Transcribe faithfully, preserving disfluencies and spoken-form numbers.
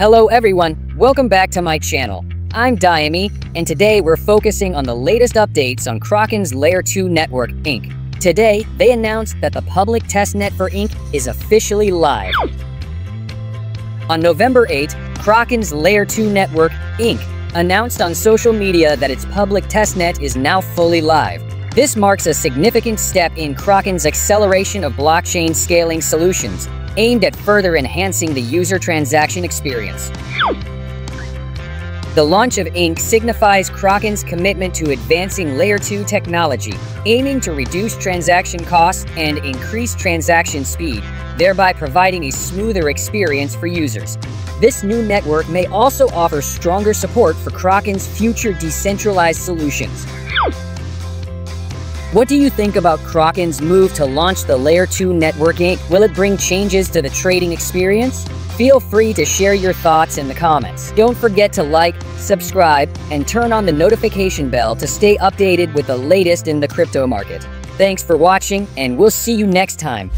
Hello everyone, welcome back to my channel. I'm Diami, and today we're focusing on the latest updates on Kraken's Layer two network, Ink. Today, they announced that the public testnet for Ink is officially live. On November eighth, Kraken's Layer two network, Ink, announced on social media that its public testnet is now fully live. This marks a significant step in Kraken's acceleration of blockchain scaling solutions, aimed at further enhancing the user transaction experience. The launch of Ink signifies Kraken's commitment to advancing Layer two technology, aiming to reduce transaction costs and increase transaction speed, thereby providing a smoother experience for users. This new network may also offer stronger support for Kraken's future decentralized solutions. What do you think about Kraken's move to launch the Layer two network Ink? Will it bring changes to the trading experience? Feel free to share your thoughts in the comments. Don't forget to like, subscribe, and turn on the notification bell to stay updated with the latest in the crypto market. Thanks for watching, and we'll see you next time.